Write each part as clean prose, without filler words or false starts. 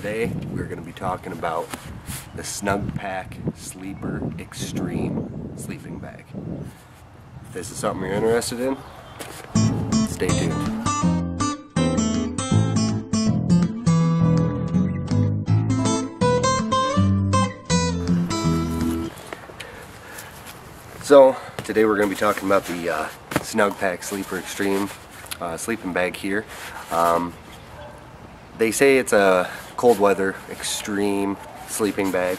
Today we're going to be talking about the Snugpak Sleeper Extreme sleeping bag. If this is something you're interested in, stay tuned. So today we're going to be talking about the Snugpak Sleeper Extreme sleeping bag here. They say it's a cold weather extreme sleeping bag.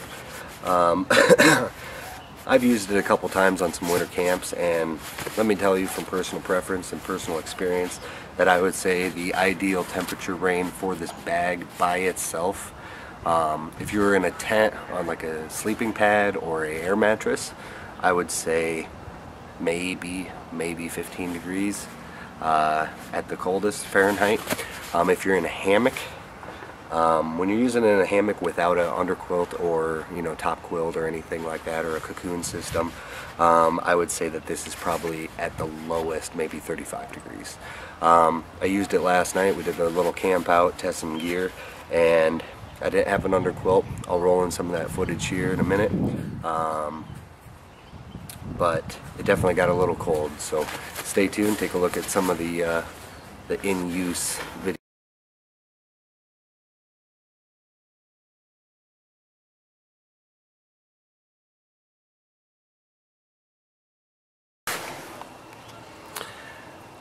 I've used it a couple times on some winter camps, and let me tell you from personal preference and personal experience that I would say the ideal temperature range for this bag by itself, if you're in a tent on like a sleeping pad or an air mattress, I would say maybe 15 degrees at the coldest Fahrenheit. If you're in a hammock, when you're using it in a hammock without an underquilt or top quilt or anything like that, or a cocoon system, I would say that this is probably at the lowest, maybe 35 degrees. I used it last night. We did a little camp out, test some gear, and I didn't have an underquilt. I'll roll in some of that footage here in a minute. But it definitely got a little cold, so stay tuned, take a look at some of the in-use videos.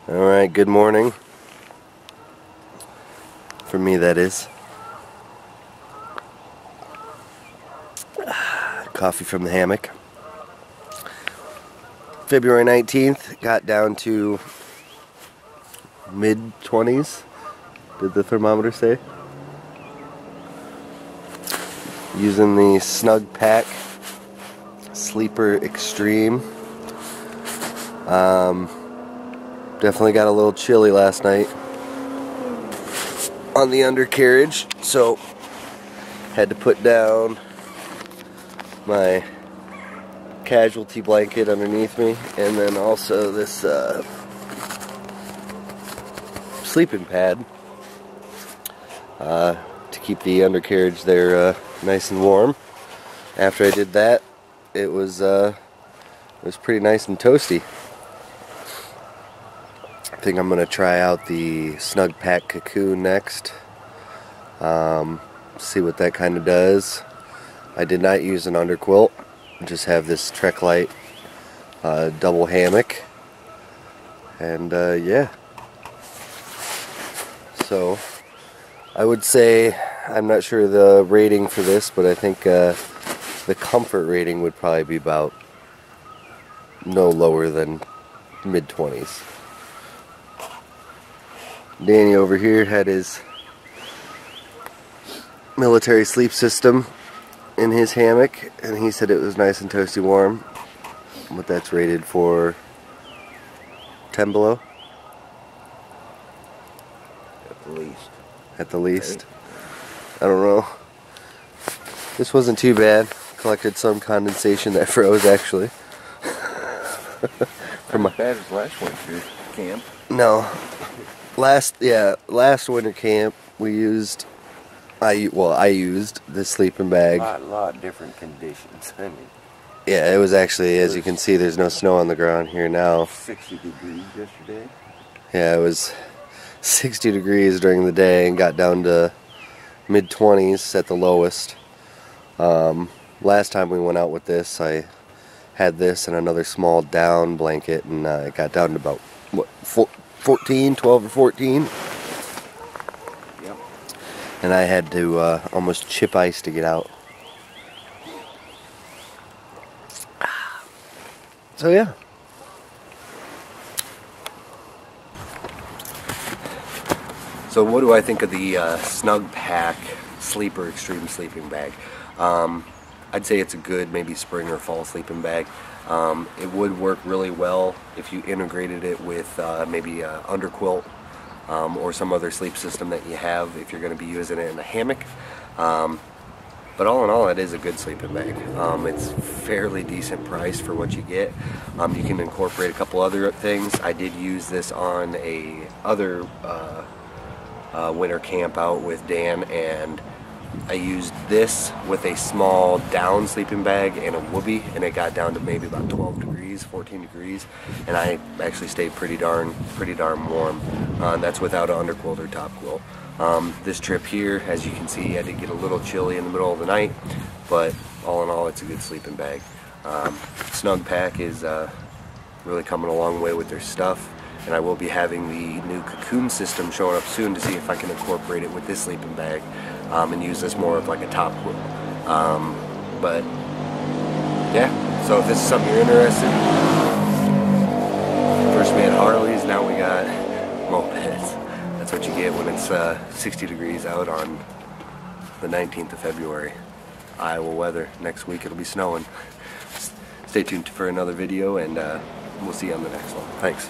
Alright, good morning. For me, that is. Coffee from the hammock. February 19th, got down to mid-20s, did the thermometer say? Using the Snugpak Sleeper Extreme. Definitely got a little chilly last night on the undercarriage, so had to put down my casualty blanket underneath me, and then also this sleeping pad to keep the undercarriage there nice and warm. After I did that, it was pretty nice and toasty. I think I'm gonna try out the Snugpak Cocoon next, see what that kind of does. I did not use an underquilt. Just have this TrekLite double hammock, and yeah, so I would say, I'm not sure the rating for this, but I think the comfort rating would probably be about no lower than mid-20s. Danny over here had his military sleep system in his hammock, and he said it was nice and toasty warm, but that's rated for 10 below at the least. I don't know, this wasn't too bad. Collected some condensation that froze, actually. From my bad as last winter camp. No, last winter camp we used, I used the sleeping bag. A lot of different conditions. I mean, yeah, it was actually, as you can see, there's no snow on the ground here now. 60 degrees yesterday. Yeah, it was 60 degrees during the day and got down to mid-20s at the lowest. Last time we went out with this, I had this and another small down blanket, and it got down to about, what, 12 or 14? And I had to almost chip ice to get out. So yeah. So what do I think of the Snugpak Sleeper Extreme sleeping bag? I'd say it's a good maybe spring or fall sleeping bag. It would work really well if you integrated it with maybe an underquilt, or some other sleep system that you have if you're going to be using it in a hammock. But all in all, it is a good sleeping bag. It's fairly decent price for what you get. You can incorporate a couple other things. I did use this on a other winter camp out with Dan, and I used this with a small down sleeping bag and a Whoopee, and it got down to maybe about 12 degrees, 14 degrees, and I actually stayed pretty darn warm. That's without an underquilt or top quilt. This trip here, as you can see, I did get a little chilly in the middle of the night, but all in all, it's a good sleeping bag. Snugpak is really coming a long way with their stuff, and I will be having the new Cocoon system showing up soon to see if I can incorporate it with this sleeping bag and use this more of like a top quilt. But yeah, so if this is something you're interested in, first we had Harleys, now we got mopeds. That's what you get when it's 60 degrees out on the 19th of February. Iowa weather. Next week it'll be snowing. Stay tuned for another video, and we'll see you on the next one. Thanks.